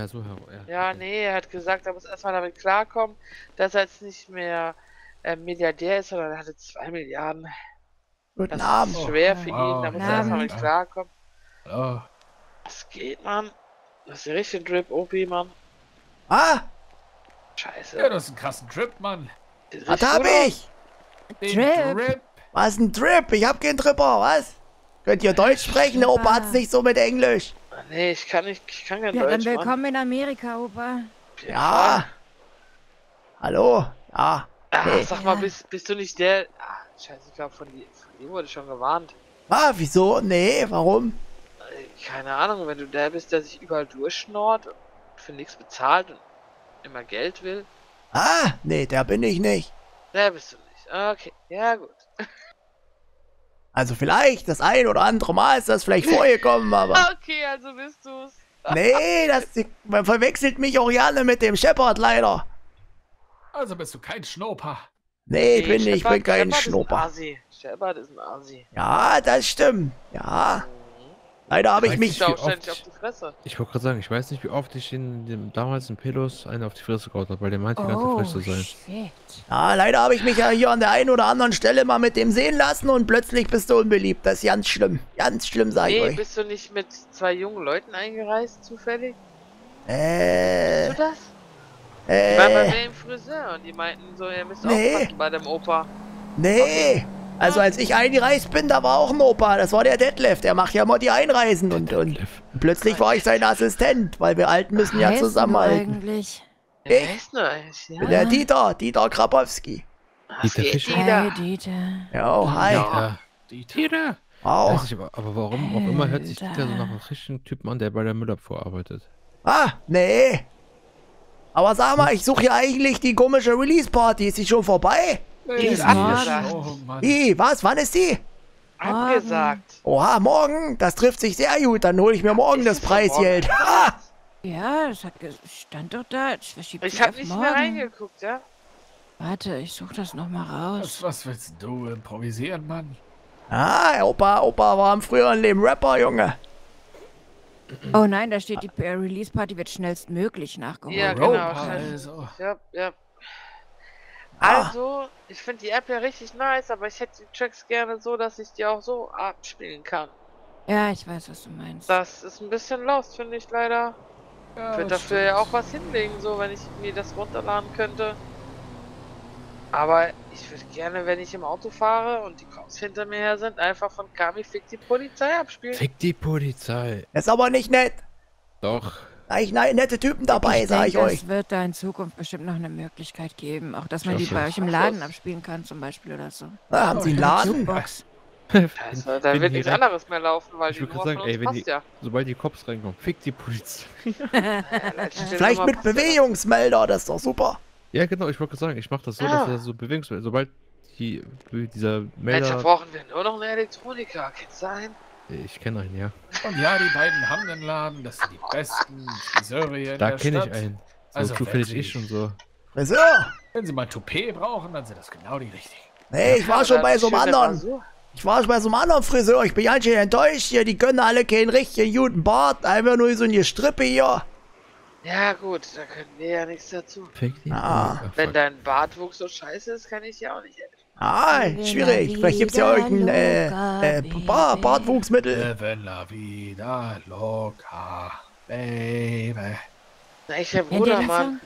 Ja, so ja, nee, er hat gesagt, er muss erstmal damit klarkommen, dass er jetzt nicht mehr Milliardär ist, sondern er hatte 2 Milliarden. Guten das Abend. Ist schwer für ihn, da muss er erstmal damit klarkommen. Oh. Das geht, Mann. Das ist der richtige Drip, OP, Mann. Ah! Scheiße. Ja, das ist ein krassen Drip, Mann. Was hab ich? Drip? Was ist ein Drip? Ich hab keinen Dripper, was? Könnt ihr Deutsch sprechen? Der Opa hat's nicht so mit Englisch. Nee, ich kann kein Deutsch, dann willkommen in Amerika, Opa. Ja. Hallo? Ja. Ach, hey. Sag mal, bist du nicht der... Ach, scheiße, ich glaube, von ihm wurde schon gewarnt. Ah, wieso? Nee, warum? Keine Ahnung, wenn du der bist, der sich überall durchschnort, für nichts bezahlt und immer Geld will. Ah, nee, der bin ich nicht. Der bist du nicht. Okay, ja gut. Also vielleicht, das ein oder andere Mal ist das vielleicht vorgekommen, aber... Okay, also bist du's. Nee, man verwechselt mich auch gerne mit dem Shepherd, leider. Also bist du kein Schnurper. Nee, ich bin nicht, ich bin kein Schnurper. Shepherd ist ein Asi. Ja, das stimmt. Ja. Leider habe ich mich... Ich wollte gerade sagen, ich weiß nicht, wie oft ich damals in Pelos einen auf die Fresse gehauen habe, weil der meinte, die ganze Fresse zu sein. Shit. Ja, leider habe ich mich ja hier an der einen oder anderen Stelle mal mit dem sehen lassen und plötzlich bist du unbeliebt. Das ist ganz schlimm. Ganz schlimm, sag ich euch. Bist du nicht mit 2 jungen Leuten eingereist, zufällig? Bist du das? Die waren bei mir im Friseur und die meinten so, ihr müsst aufpassen bei dem Opa. Nee. Okay. Also als ich eingereist bin, da war auch ein Opa, das war der Detlef, der macht ja immer die Einreisen und plötzlich war ich sein Assistent, weil wir Alten müssen ja zusammenhalten. Eigentlich? Ich bin der Dieter Grabowski. Dieter Fischer. Hey, Dieter. Ja, hi. Ja, Dieter. Auch. Weiß ich, aber warum auch immer hört sich Dieter so nach einem richtigen Typen an, der bei der Müllabfuhr arbeitet. Ah, nee. Aber sag mal, ich suche ja eigentlich die komische Release-Party, ist die schon vorbei? Die ist abgesagt. Wie? Was? Wann ist die? Abgesagt. Oha, morgen? Das trifft sich sehr gut. Dann hole ich mir morgen das Preisgeld. Ja, das stand doch da. Ich hab nicht mehr reingeguckt, ja? Warte, ich such das nochmal raus. Was willst du improvisieren, Mann? Ah, Opa war im früheren Leben Rapper, Junge. Oh nein, da steht, die Release-Party wird schnellstmöglich nachgeholt. Ja, genau. Also. Ja. Also, ich finde die App ja richtig nice, aber ich hätte die Tracks gerne so, dass ich die auch so abspielen kann. Ja, ich weiß, was du meinst. Das ist ein bisschen lost, finde ich leider. Ja, ich würde dafür ja auch was hinlegen, so, wenn ich mir das runterladen könnte. Aber ich würde gerne, wenn ich im Auto fahre und die Cops hinter mir her sind, einfach von Kami Fick die Polizei abspielen. Fick die Polizei. Ist aber nicht nett. Doch. Nein, nette Typen dabei, sag ich euch. Es wird da in Zukunft bestimmt noch eine Möglichkeit geben, auch dass man die bei euch im Laden abspielen kann, zum Beispiel oder so. Ah, haben Sie einen Laden? Also, da wird nichts anderes mehr laufen, weil die Nummer von uns passt ja. Sobald die Cops reinkommen, fick die Polizei. Vielleicht mit Bewegungsmelder, das ist doch super. Ja, genau, ich wollte sagen, ich mache das so, dass das so Bewegungsmelder, sobald dieser Melder... Mensch, da brauchen wir nur noch einen Elektroniker, kann's sein? Ich kenne einen, ja. Und ja, die beiden haben den Laden, das sind die besten Friseure hier in der Stadt. Da kenne ich einen. So also zufällig ich schon so. Friseur! Wenn Sie mal Toupet brauchen, dann sind das genau die richtigen. Nee, ich war schon bei so einem anderen. Ich war schon bei so einem anderen Friseur. Ich bin ganz schön enttäuscht hier. Die können alle keinen richtigen guten Bart. Einfach nur so eine Strippe hier. Ja gut, da können wir ja nichts dazu. Wenn dein Bartwuchs so scheiße ist, kann ich ja auch nicht helfen. Ah, schwierig. Vielleicht gibt's ja irgendein Bartwuchsmittel. Welcher Bruder, Mann?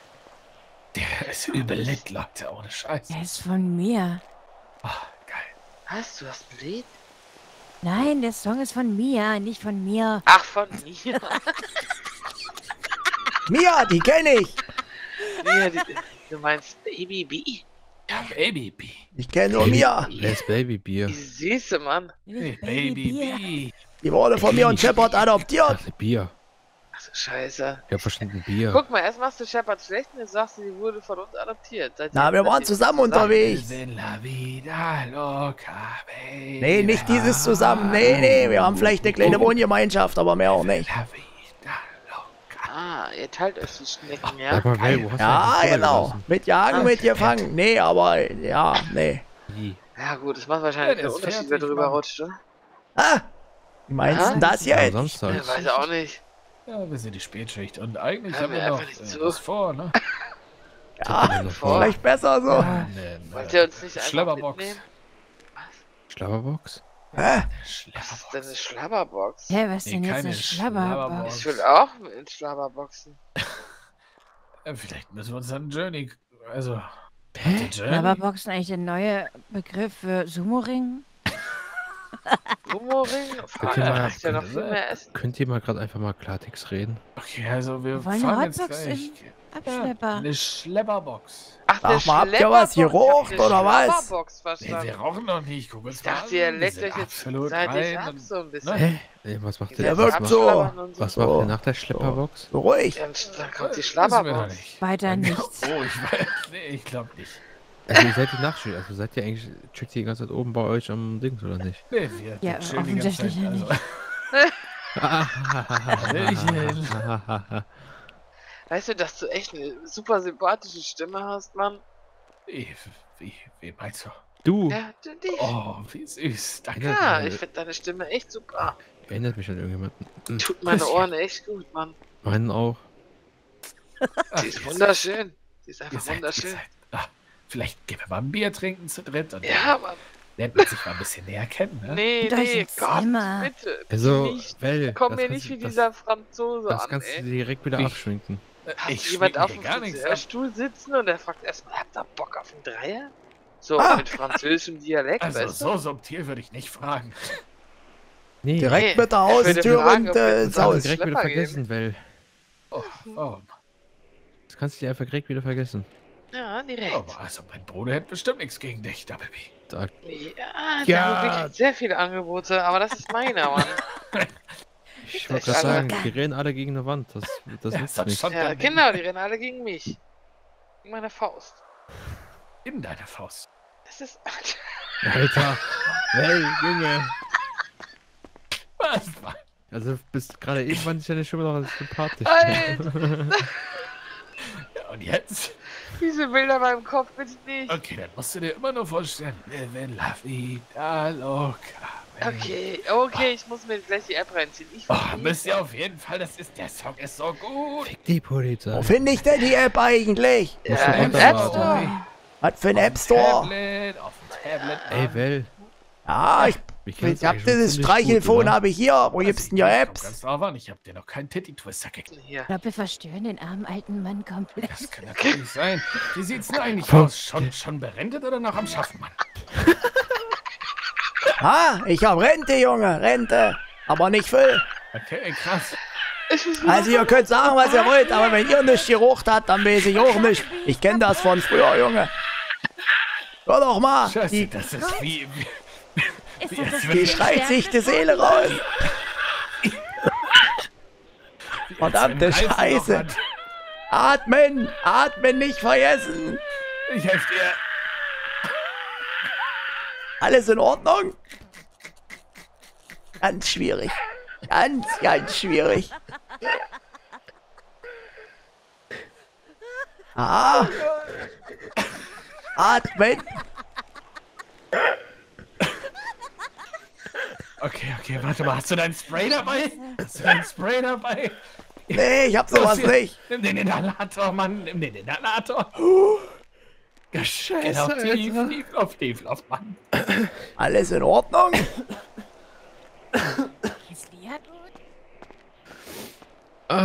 Der ist übel Lied, Leute, ohne Scheiße. Der ist von mir. Ach, geil. Was? Du hast ein Lied? Nein, der Song ist von Mia, nicht von mir. Ach, von Mia. Mia, die kenne ich. Mia, du meinst Baby B? Ja, Baby B. Ich kenne nur Mia. Wer ist Baby B? Die süße, Mann. Hey, Baby B. Die wurde von mir und Shepard adoptiert. Ach, Bier. Ach so, scheiße. Ich hab verstanden, Bier. Guck mal, erst machst du Shepard schlecht und jetzt sagst du, die wurde von uns adoptiert. Na, wir waren zusammen unterwegs. Nee, nicht dieses zusammen. Nee, wir haben vielleicht eine kleine Wohngemeinschaft, aber mehr auch nicht. Ah, ihr teilt euch die Schnecken, ja? Ja, genau. Mit Jagen, mit Gefangen. Nee, aber, ja, nee. Ja gut, das macht wahrscheinlich der Unterschied, wer drüber rutscht, oder? Ah, wie meinst du das jetzt? Ich weiß auch nicht. Ja, wir sind die Spätschicht und eigentlich haben wir noch was vor, ne? Ja, vielleicht besser so. Ja, nee. Wollt ihr uns nicht Schlabberbox mitnehmen? Was? Schlabberbox? Hä? Was ist denn eine Schlabberbox? Hä, was ist denn jetzt eine Schlabberbox? Ich will auch in Schlabberboxen. Ja, vielleicht müssen wir uns dann Journey... Also... Hä? Schlabberboxen eigentlich der neue Begriff für Sumo-Ring? Sumo-Ring? Könnt ihr mal gerade einfach mal Klartext reden? Okay, also wir fahren jetzt gleich... Abschlepper. Eine Schlepperbox. Ach, sag mal, habt ihr was hier raucht oder was? Nee, wir rauchen doch nicht. Guck mal, ich dachte, ihr leckt euch jetzt rein ab, so ein bisschen. Ne? Nee, was macht der? Der wirkt so. Was macht der nach der Schlepperbox? So. Ruhig. Dann kommt die Schlepperbox. Weiter nichts. Oh, ich weiß. Nee, ich glaub nicht. Also, ihr seid die Nachtschicht. Also, seid ihr eigentlich. Checkt ihr die ganze Zeit oben bei euch am Dings oder nicht? Nee, wir. Ja, offensichtlich ja nicht. Weißt du, dass du echt eine super sympathische Stimme hast, Mann? Wie meinst du? Du? Ja, du dich. Oh, wie süß. Danke. Ja, ich finde deine Stimme echt super. Erinnert mich an irgendjemanden. Tut meine Ohren echt gut, Mann. Meinen auch. Die ist wunderschön. Die ist einfach wunderschön. Vielleicht gehen wir mal ein Bier trinken zu dritt. Und ja, Mann. Lernt man sich mal ein bisschen näher kennen, ne? Nee, nee, Gott, bitte. Also, komm mir nicht wie dieser Franzose an, ey. Das kannst du direkt wieder abschwinken. Hast jemand auf dem Stuhl sitzen und der fragt erstmal, habt ihr Bock auf einen Dreier? So mit französischem Dialekt, weißt du? Also so subtil würde ich nicht fragen. Nee, direkt mit der Haustür und ins Haus. Direkt wieder vergessen, weil... Oh. Das kannst du dir einfach direkt wieder vergessen. Ja, direkt. Aber also mein Bruder hätte bestimmt nichts gegen dich, Double B. Da. Ja, wirklich sehr viele Angebote, aber das ist meiner, Mann. Ich wollte gerade sagen, die rennen alle gegen eine Wand. Das nicht. Ja, genau, die rennen alle gegen mich. In meiner Faust. In deiner Faust. Das ist... Alter. Hey, Junge. Was, Mann? Also, bist gerade irgendwann nicht deine Stimme noch als sympathisch. Alter. Ja, und jetzt? Diese Bilder in meinem Kopf, bitte nicht. Okay, dann musst du dir immer nur vorstellen. Okay, ich muss mir gleich die App reinziehen. Müsst ihr auf jeden Fall, das ist, der Song ist so gut. Fick die Polizei. Wo finde ich denn die App eigentlich? Ja, im App Store. Was für ein App Store? Auf dem Tablet. Ey, Will. Ja, ich hab dieses Streichelfon, habe ich hier. Wo gibt's denn ja Apps? Ganz drauf an, ich hab dir noch keinen Titty-Twister gekriegt. Ich glaube, wir verstören den armen alten Mann komplett. Das kann natürlich nicht sein. Wie sieht's denn eigentlich aus? Schon berentet oder noch am Schaffen, Mann? Ich hab Rente, Junge. Rente. Aber nicht viel. Okay, krass. Also ihr könnt sagen, was ihr wollt, aber wenn ihr nicht gerucht habt, dann weiß ich auch nicht. Ich kenne das von früher, Junge. Hör doch mal. Scheiße, das ist wie... Die schreit sich die Seele raus. Verdammte Scheiße. Atmen. Atmen nicht vergessen. Ich helfe dir. Alles in Ordnung? Ganz schwierig. Ganz, ganz schwierig. Atmen. Okay, warte mal, hast du deinen Spray dabei? Nee, ich hab sowas nicht. Nimm den Inhalator, Mann, nimm den Inhalator. Ja, scheiße, tief auf, Mann. Alles in Ordnung? Ist Lia tot?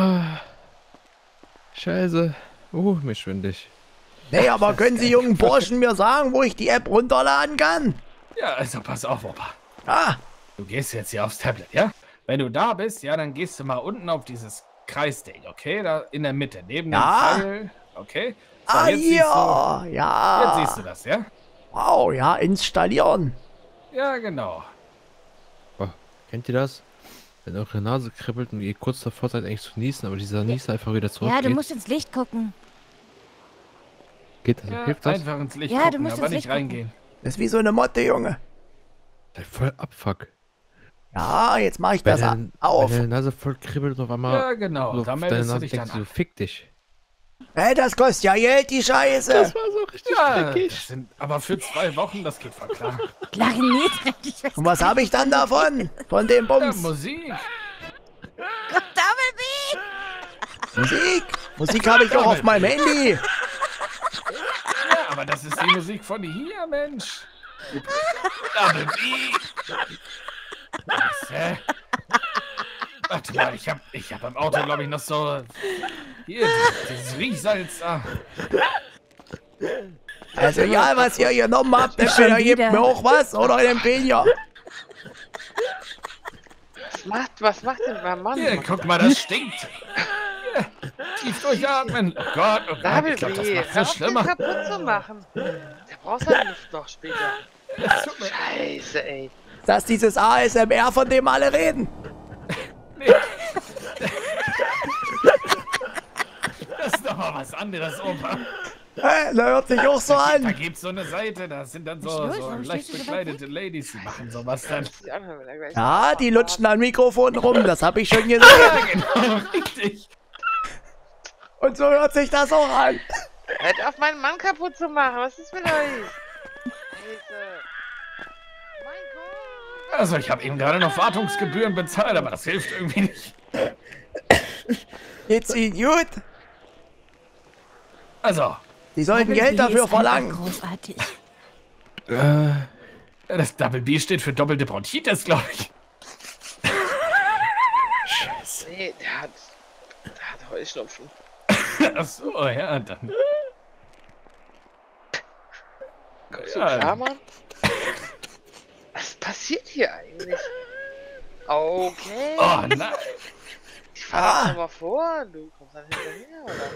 Scheiße. Mir schwindig. Nee, aber können Sie jungen Burschen mir sagen, wo ich die App runterladen kann? Ja, also pass auf, Opa. Du gehst jetzt hier aufs Tablet, ja? Wenn du da bist, ja, dann gehst du mal unten auf dieses Kreisding, okay? Da in der Mitte, neben dem Pfeil, okay? So, jetzt siehst du das, ja? Wow, ja, installieren. Ja, genau. Oh, kennt ihr das? Wenn eure Nase kribbelt und ihr kurz davor seid, eigentlich zu niesen, aber dieser Niesen einfach wieder zurück. Ja, du musst ins Licht gucken. Geht das? Ja, hilft das? Einfach ins Licht gucken, du musst aber nicht reingehen. Das ist wie so eine Motte, Junge. Das ist voll Abfuck. Ja, jetzt mach ich das auf. Wenn deine Nase voll kribbelt und auf einmal... Ja, genau. So, damit deine Nase denkst du, fick dich. Ey, das kostet ja Geld, die Scheiße. Das war so richtig dreckig. Aber für 2 Wochen, das geht voll klar. Und was habe ich dann davon? Von dem Bums? Ja, Musik. Double Musik! Musik habe ich auch auf meinem Handy! Ja, aber das ist die Musik von hier, Mensch! Warte mal, ich hab im Auto, glaube ich, noch so... Hier, das Riechsalz. Also ja, was ihr genommen habt, entweder gebt mir auch was oder einen Penior. Was macht denn mein Mann? Hier, guck mal, das stinkt. Tief durchatmen. Oh Gott, ich glaub, das macht's noch schlimmer. Den kaputt zu machen. Der braucht seine Luft noch später. Scheiße, ey. Das ist dieses ASMR, von dem alle reden. Nee. Das ist doch mal was anderes, Opa. Hey, da hört sich auch so an. Da gibt's so eine Seite, da sind dann so leicht bekleidete Ladies, die machen sowas dann. Ja, die lutschen an Mikrofonen rum, das hab ich schon gesehen. Ja, genau, richtig. Und so hört sich das auch an. Hört auf, meinen Mann kaputt zu machen, was ist mit euch? Also, ich habe eben gerade noch Wartungsgebühren bezahlt, aber das hilft irgendwie nicht. Geht's Ihnen gut? Also. Die sollten Geld dafür verlangen. Großartig. Das Double B steht für doppelte Bronchitis, glaube ich. Scheiße. Nee, der hat Heuschnupfen. Ach so, ja, dann. Kommst du klar, Mann? Was passiert hier eigentlich? Okay. Oh nein. Ich fahr das mal vor, du kommst dann hinterher, oder?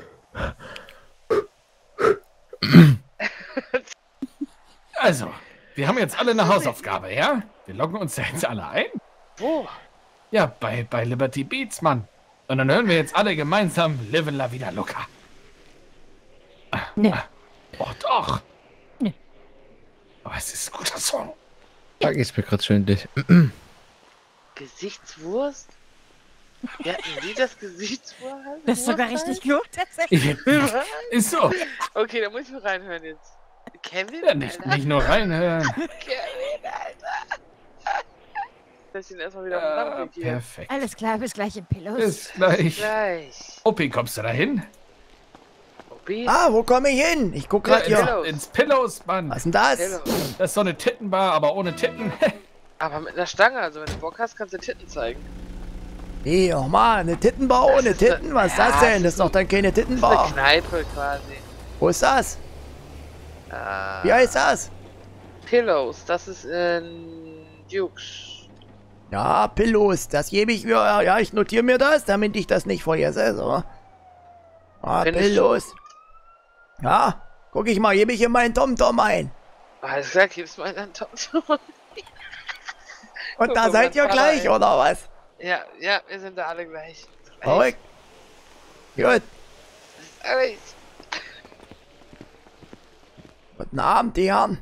Also, wir haben jetzt alle eine Hausaufgabe, ja? Wir loggen uns jetzt alle ein. Wo? Ja, bei Liberty Beats, Mann. Und dann hören wir jetzt alle gemeinsam Live La Vida Loca. Nee. Oh, doch. Nee. Aber es ist ein guter Song. Da geht's mir gerade schön durch. Gesichtswurst? Ja, hatten die das Gesichtswurst? Das ist sogar richtig gut, tatsächlich. Ist so. Okay, da muss ich nur reinhören jetzt. Kevin? Ja, nicht nur reinhören. Kevin, Alter. Lass ihn erstmal wieder auf den perfekt. Alles klar, bis gleich im Pilot. Bis gleich. Opi, kommst du da hin? Ah, wo komme ich hin? Ich guck gerade hier. Ins Pillows, Mann. Was ist denn das? Pillows. Das ist so eine Tittenbar, aber ohne Titten. Aber mit einer Stange, also wenn du Bock hast, kannst du Titten zeigen. Nee, hey, oh Mann, eine Tittenbar das ohne Titten? Was ist das denn? Das ist doch dann keine Tittenbar. Das ist eine Kneipe quasi. Wo ist das? Wie heißt das? Pillows, das ist in Jux. Ja, Pillows, das gebe ich mir. Ja, ich notiere mir das, damit ich das nicht vergesse. So. Ah, Pillows. Ja, guck ich mal, gebe ich in meinen TomTom ein. Alles klar, gibst mal in deinen TomTom ein. Und guck, da seid ihr gleich, ein. Oder was? Ja, wir sind da alle gleich. Verrückt. Gut. Alles. Guten Abend, die Herren.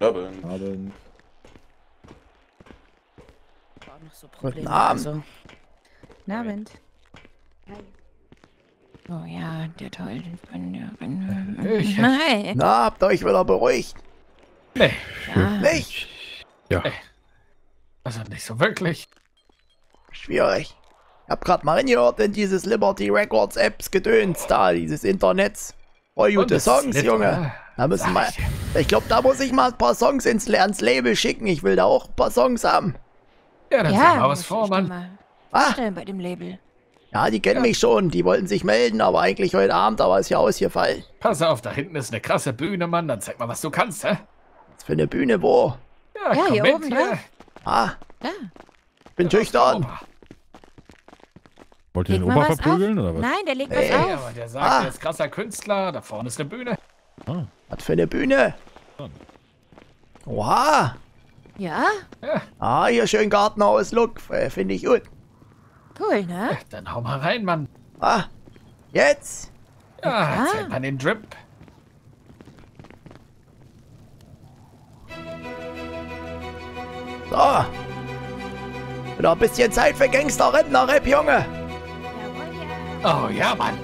Guten Abend. Guten Abend. Guten Abend. Oh ja, der toll. Nein. Na, habt euch wieder beruhigt? Nee. Ja. Nicht? Ja. Also nicht so wirklich. Schwierig. Ich hab grad mal reingehört in dieses Liberty Records Apps Gedöns da, dieses Internets. Voll gute Songs, Junge. Da müssen wir. Ich glaube, da muss ich mal ein paar Songs ans Label schicken. Ich will da auch ein paar Songs haben. Ja, dann sag mal was vor, Mann. Was denn bei dem Label? Ja, die kennen mich schon, die wollten sich melden, aber eigentlich heute Abend, aber ist ja ausgefallen. Pass auf, da hinten ist eine krasse Bühne, Mann, dann zeig mal, was du kannst, hä? Was für eine Bühne, wo? Ja, komm hier mit, oben, ja. Ah, ja. Ich bin schüchtern. Wollt ihr den Opa verprügeln, oder was? Nein, der legt was auf. Ja, aber der sagt, der ist krasser Künstler, da vorne ist eine Bühne. Ah. Was für eine Bühne? Oha. Ja? Ah, hier schön Gartenhaus-Look, finde ich gut. Cool, ne? Ja, dann hau mal rein, Mann. Ah, jetzt? Ja, jetzt hält man den Drip. So. Wieder ein bisschen Zeit für Gangster-Rentner-Rap, Junge. Oh ja, Mann.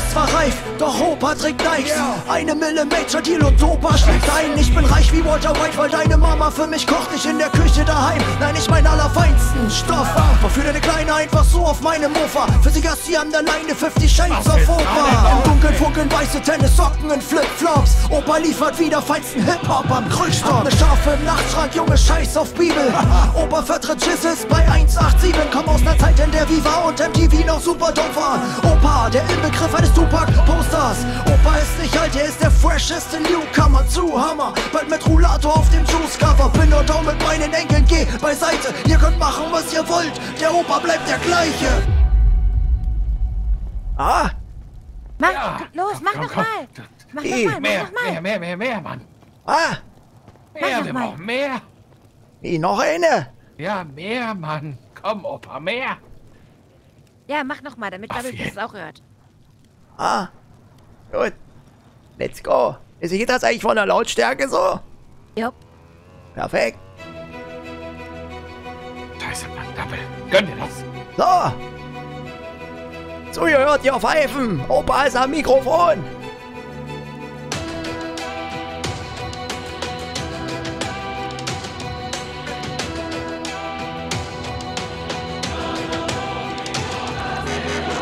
ist zwar reif, doch Opa trägt Nikes. Eine Mille Major Deal und Opa schlägt ein. Ich bin reich wie Walter White, weil deine Mama für mich kocht. Nicht in der Küche daheim, nein, ich mein allerfeinsten Stoff. Verführt eine Kleine einfach so auf meinem Mofa. Für sie hast sie an der Leine 50 Shades auf Opa. Im Dunkeln funkeln weiße Tennissocken in Flipflops. Opa liefert wieder feinsten Hip-Hop am Krückstock. Hab ne Schafe im Nachtschrank, Junge, scheiß auf Bibel. Opa vertritt Schisses bei 187. Komm aus ner Zeit, in der Viva und MTV noch super doof war. Opa, der Inbegriff eines Tupac-Posters. Opa ist nicht alt, er ist der fresheste Newcomer. Zu Hammer, bald mit Rollator auf dem Juice-Cover. Bin nur da mit meinen Enkeln, geh beiseite. Ihr könnt machen, was ihr wollt, der Opa bleibt der gleiche. Ah! Mach, ja, los, mach nochmal! Mach nochmal, mehr, Mann! Ah! Mehr, wir brauchen mehr! Wie, noch eine? Ja, mehr, Mann! Komm, Opa, mehr! Ja, mach nochmal, damit Bubble das auch hört. Ah, gut. Let's go. Geht das eigentlich von der Lautstärke so? Jupp. Perfekt. Scheiße, Mann, Bubble. Gönn dir das. So. Zugehört, ihr Pfeifen. Opa ist am Mikrofon.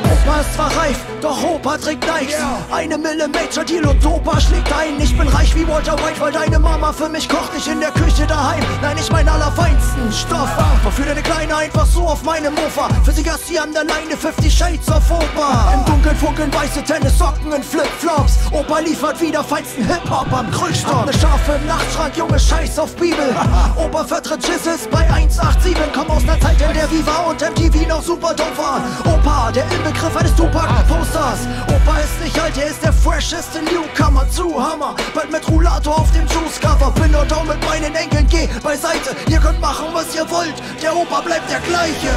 Opa ist zwar reif, doch Opa trägt Nikes. Eine Mille Major Deal und Opa schlägt ein. Ich bin reich wie Walter White, weil deine Mama für mich kocht. Nicht in der Küche daheim, nein, ich mein allerfeinsten Stoff. Verführt eine Kleine einfach so auf meinem Mofa. Für sie hast sie an der Leine 50 Shades auf Opa. Im Dunkeln funkeln weiße Tennissocken in Flipflops. Opa liefert wieder feinsten Hip-Hop am Krückstock. Hab ne Schafe im Nachtschrank, Junge, scheiß auf Bibel. Opa vertritt Schisses bei 187. Komm aus ner Zeit, in der Viva und MTV noch super doof war. Opa, der Inbegriff eines Tupac-Posters. Opa ist nicht alt, er ist der fresheste Newcomer. Zu Hammer, bald mit Rollator auf dem Juice-Cover. Bin nur da mit meinen Enkeln, geh beiseite. Ihr könnt machen, was ihr wollt, der Opa bleibt der gleiche.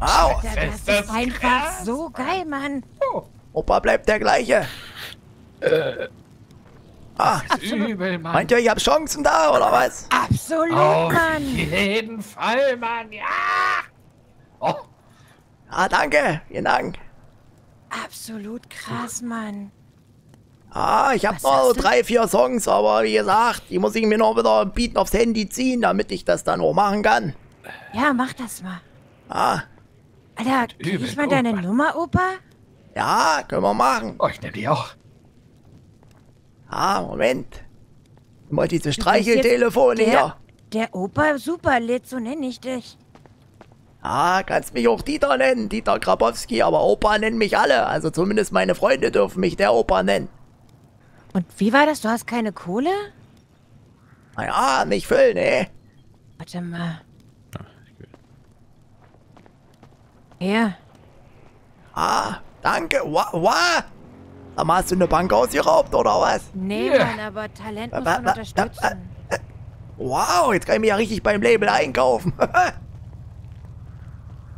Au! Alter, das ist einfach so geil, Mann. Oh. Opa bleibt der gleiche. Das ist übel, Mann. Meint ihr, ich hab Chancen da, oder was? Absolut, Mann. Auf jeden Fall, Mann, ja! Oh. Ah, danke, vielen Dank. Absolut krass, Mann. Ah, ich hab noch 3, 4 Songs, aber wie gesagt, die muss ich mir noch wieder bieten aufs Handy ziehen, damit ich das dann auch machen kann. Ja, mach das mal. Ah. Alter, krieg ich mal deine Nummer, Opa? Ja, können wir machen. Oh, ich nehm die auch. Ah, Moment. Ich mach dieses Streicheltelefon hier. Der Opa Superlit, so nenn ich dich. Ah, kannst mich auch Dieter nennen, Dieter Grabowski, aber Opa nennen mich alle. Also zumindest meine Freunde dürfen mich der Opa nennen. Und wie war das? Du hast keine Kohle? Naja, nicht viel, ne? Warte mal. Ja. Ah, danke. Wow. Aber hast du eine Bank ausgeraubt, oder was? Nee, Mann, aber Talent muss man unterstützen. Wow, jetzt kann ich mich ja richtig beim Label einkaufen.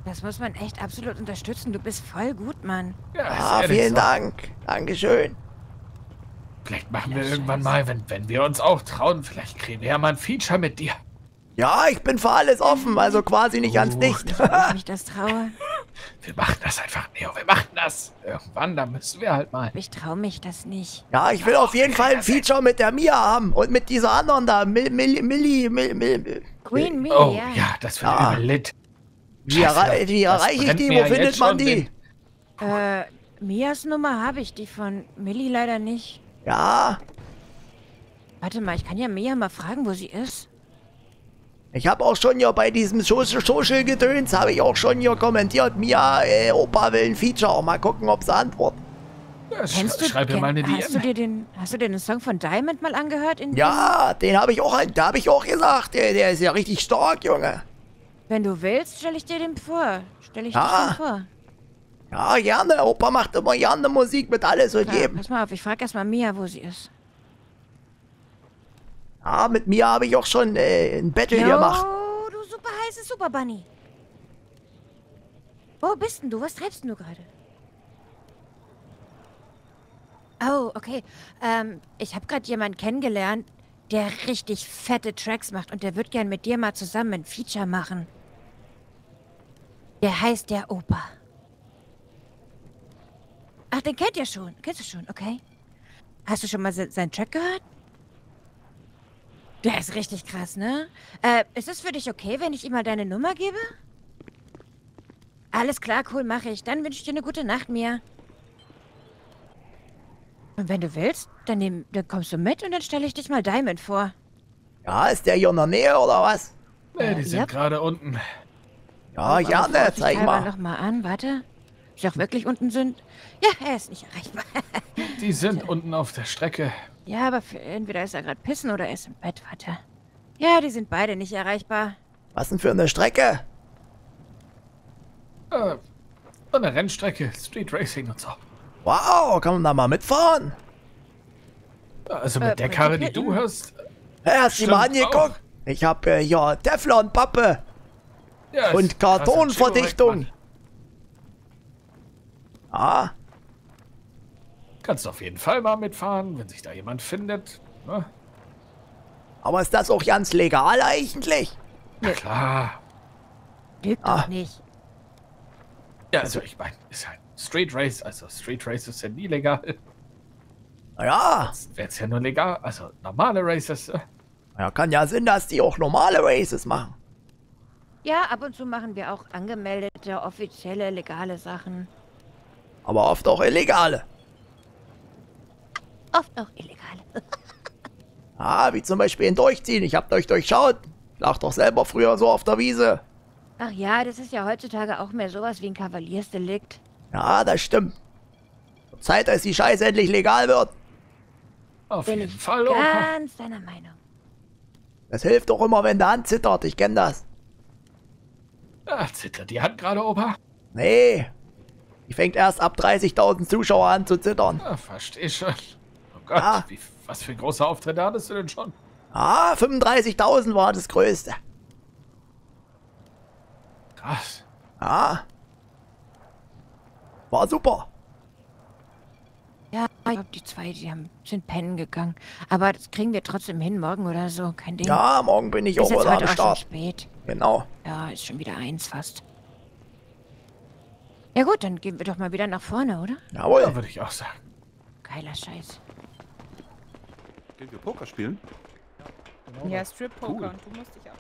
Das muss man echt absolut unterstützen. Du bist voll gut, Mann. Ja, vielen Dank. Dankeschön. Vielleicht machen wir irgendwann mal, wenn wir uns auch trauen, vielleicht kriegen wir ja mal ein Feature mit dir. Ja, ich bin für alles offen, also quasi nicht ans Licht. Wenn ich mich das traue. Wir machen das einfach, Neo, wir machen das. Irgendwann, da müssen wir halt mal. Ich trau mich das nicht. Ja, ich will auf jeden Fall ein Feature mit der Mia haben und mit dieser anderen da, Queen Mia. Oh, ja, das wird überlitt. Wie erreiche ich die? Wo findet man die? Mias Nummer habe ich, die von Milli leider nicht. Ja. Warte mal, ich kann ja Mia mal fragen, wo sie ist. Ich habe auch schon ja bei diesem Social-Gedöns, habe ich auch schon hier kommentiert, Mia, Opa will ein Feature, mal gucken, ob sie antwortet. Ja, schreib mir mal eine DM. Hast du dir den Song von Diamond mal angehört? Ja, den habe ich auch, da habe ich auch gesagt, der ist ja richtig stark, Junge. Wenn du willst, stelle ich dir den vor. Ja, gerne. Opa macht immer gerne Musik mit alles und jedem. Pass mal auf, ich frage erstmal Mia, wo sie ist. Ah, mit Mia habe ich auch schon ein Battle gemacht. Oh, du super heißes Super Bunny. Wo bist denn du? Was treibst denn du gerade? Oh, okay. Ich habe gerade jemanden kennengelernt, der richtig fette Tracks macht und der wird gern mit dir mal zusammen ein Feature machen. Der heißt der Opa. Ach, den kennt ihr schon. Kennst du schon, okay. Hast du schon mal seinen Track gehört? Der ist richtig krass, ne? Ist es für dich okay, wenn ich ihm mal deine Nummer gebe? Alles klar, cool, mache ich. Dann wünsche ich dir eine gute Nacht, Mia. Und wenn du willst, dann kommst du mit und dann stelle ich dich mal Diamond vor. Ja, ist der hier in der Nähe, oder was? Nee, die sind gerade unten. Ja, ja, ne, zeig mal. Noch mal an, warte. Ob die auch wirklich unten sind? Ja, er ist nicht erreichbar. Die sind unten auf der Strecke. Ja, aber entweder ist er gerade pissen oder er ist im Bett, warte. Ja, die sind beide nicht erreichbar. Was denn für eine Strecke? Eine Rennstrecke, Street Racing und so. Wow, kann man da mal mitfahren? Also mit der Karre, die du hast. Hast du die mal angeguckt? Auch. Ich habe hier Teflonpappe. Ja, und Kartonverdichtung. Ah. Kannst auf jeden Fall mal mitfahren, wenn sich da jemand findet. Ne? Aber ist das auch ganz legal eigentlich? Na klar. Lügt doch nicht. Ja, also ich meine, ist halt Street Race, also Street Race ist ja nie legal. Naja. Wäre es ja nur legal, also normale Races. Ja, kann ja Sinn, dass die auch normale Races machen. Ja, ab und zu machen wir auch angemeldete, offizielle, legale Sachen. Aber oft auch illegale. Oft auch illegale. Ah, wie zum Beispiel in Durchziehen. Ich hab euch durchschaut. Lach doch selber früher so auf der Wiese. Ach ja, das ist ja heutzutage auch mehr sowas wie ein Kavaliersdelikt. Ja, das stimmt. Zeit, dass die Scheiße endlich legal wird. Auf jeden Fall, Opa. Ganz deiner Meinung. Das hilft doch immer, wenn der Hand zittert. Ich kenn das. Ach, zittert die Hand gerade, Opa? Nee. Die fängt erst ab 30.000 Zuschauer an zu zittern. Ja, verstehe schon. Oh Gott, ja. Was für ein großer Auftritt hattest du denn schon? Ah, 35.000 war das Größte. Krass. Ja. War super. Ja, ich glaube, die zwei, sind pennen gegangen. Aber das kriegen wir trotzdem hin, morgen oder so, kein Ding. Ja, morgen bin ich auch wieder am Start. Schon spät. Genau. Ja, ist schon wieder 1 fast. Ja gut, dann gehen wir doch mal wieder nach vorne, oder? Jawohl, würde ich auch sagen. Geiler Scheiß. Gehen wir Poker spielen? Ja, genau. Ja, Strip-Poker cool. Und du musst dich ab.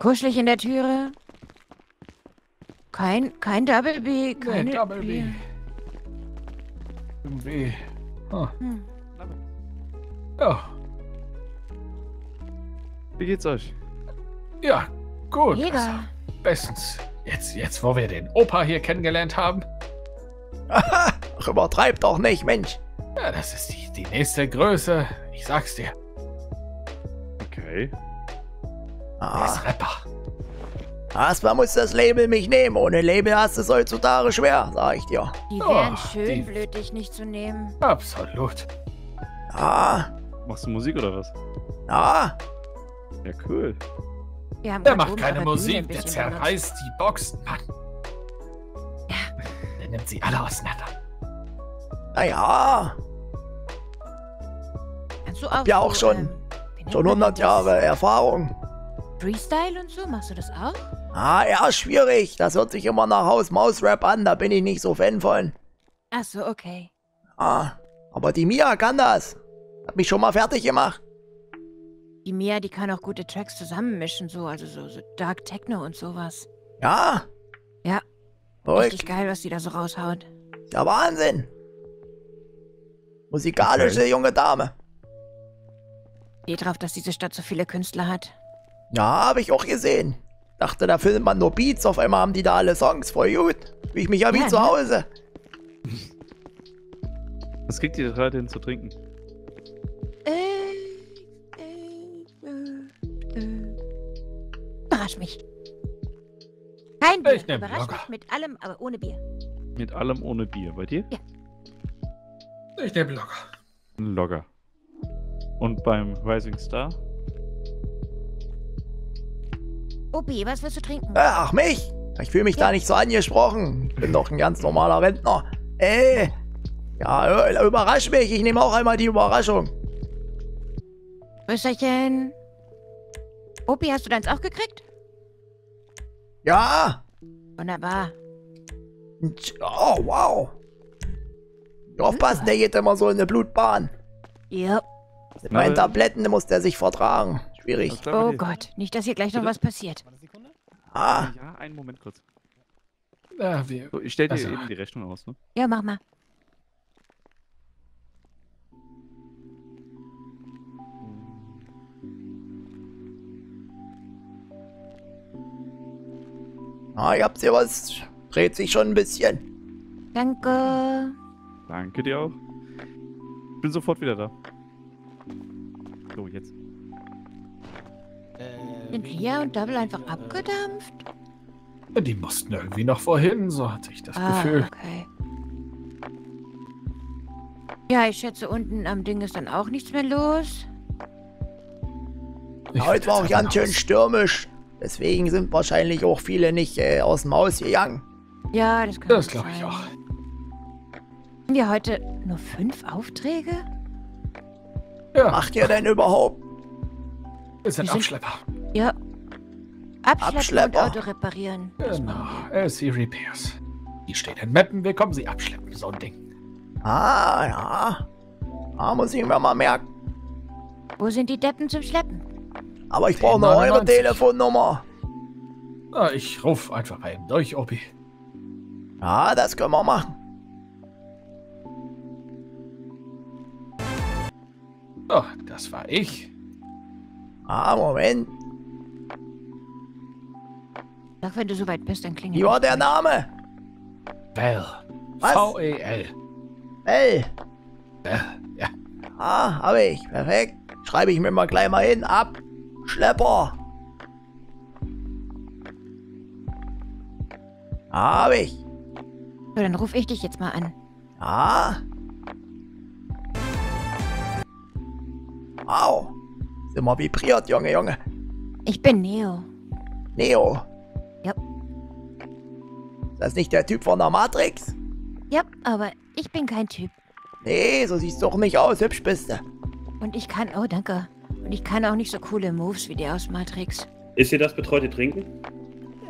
Kuschelig in der Türe. Kein Double B. Kein Double B. Irgendwie. Ja. Wie geht's euch? Ja. Gut, also bestens. Jetzt, wo wir den Opa hier kennengelernt haben. Ach, übertreib doch nicht, Mensch. Ja, das ist die nächste Größe. Ich sag's dir. Okay. Er ist Rapper. Erstmal muss das Label mich nehmen. Ohne Label hast du es heutzutage schwer, sag ich dir. Die wären schön blöd, dich nicht zu nehmen. Absolut. Ja. Machst du Musik oder was? Ja. Ja, cool. Der macht keine Musik, der zerreißt die Boxen, Mann. Ja. Der nimmt sie alle auseinander. Naja. Kannst du auch schon 100 Jahre Erfahrung. Freestyle und so, machst du das auch? Ah, ja, schwierig. Das hört sich immer nach Haus-Maus-Rap an, da bin ich nicht so Fan von. Ach so, okay. Ah, aber die Mia kann das. Hat mich schon mal fertig gemacht. Die Mia, die kann auch gute Tracks zusammenmischen, so Dark Techno und sowas. Ja? Ja. Richtig geil, was die da so raushaut. Ja, Wahnsinn. Musikalische junge Dame. Geht drauf, dass diese Stadt so viele Künstler hat. Ja, habe ich auch gesehen. Dachte, da filmt man nur Beats, auf einmal haben die da alle Songs, voll gut. Fühl ich mich ja wie zu Hause. Was kriegt ihr gerade hin zu trinken? Überrasch mich. Kein Bier. Ich nehm Überrasch Lager. Mich mit allem, aber ohne Bier. Mit allem ohne Bier. Bei dir? Ja. Ich nehme Lager. Lager. Und beim Rising Star? Obi, was willst du trinken? Ach, mich? Ich fühle mich da nicht so angesprochen. Bin doch ein ganz normaler Rentner. Ey. Ja, überrasch mich. Ich nehme auch einmal die Überraschung. Rösterchen. Opi, hast du deins auch gekriegt? Ja! Wunderbar. Oh, wow. Aufpassen, der geht immer so in eine Blutbahn. Ja. Mit meinen Tabletten muss der sich vertragen. Schwierig. Oh Gott, nicht, dass hier gleich noch was passiert. Ah. Ja, einen Moment kurz. So, ich stell dir eben die Rechnung aus, ne? Ja, mach mal. Ah, ihr habt hier was. Dreht sich schon ein bisschen. Danke. Danke dir auch. Ich bin sofort wieder da. So, jetzt. Sind hier und Double einfach abgedampft? Die mussten irgendwie noch vorhin, so hatte ich das Gefühl. Okay. Ja, ich schätze, unten am Ding ist dann auch nichts mehr los. Heute war auch ganz schön stürmisch. Deswegen sind wahrscheinlich auch viele nicht aus dem Haus gegangen. Ja, das kann sein. Das glaube ich auch. Haben wir heute nur 5 Aufträge? Ja. Macht ihr denn überhaupt? Ist ein Abschlepper. Ja. Abschlepper. Und Auto reparieren. Genau. RC Repairs. Die stehen in Meppen. Wir kommen sie abschleppen. So ein Ding. Ah, ja. Ah, muss ich mir mal merken. Wo sind die Deppen zum Schleppen? Aber ich brauche noch eure Telefonnummer. Na, ich ruf einfach mal eben durch, Obi. Ah, das können wir machen. Oh, das war ich. Ah, Moment. Doch, wenn du so weit bist, dann klingelt. Wie war der Name? Bell. Was? V-E-L. Bell. Bell, ja. Ah, habe ich. Perfekt. Schreibe ich mir mal gleich mal hin. Abschlepper. Habe ich. So, dann ruf ich dich jetzt mal an. Ah. Wow. Ist immer vibriert, Junge. Ich bin Neo. Neo? Ja. Ist das nicht der Typ von der Matrix? Ja, aber ich bin kein Typ. Nee, so siehst du doch nicht aus. Hübsch bist du. Und ich kann... Oh, danke. Und ich kann auch nicht so coole Moves wie der aus Matrix. Ist hier das betreute Trinken?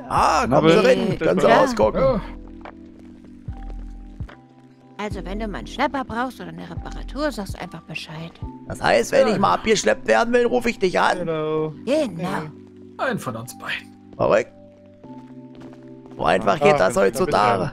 Ah, komm so rein. Kannst du rausgucken. Ja. Also, wenn du mal einen Schlepper brauchst oder eine Reparatur, sagst du einfach Bescheid. Das heißt, wenn ich mal abgeschleppt werden will, rufe ich dich an. Hello. Genau. Ein von uns beiden. Verrückt. So einfach geht das heutzutage.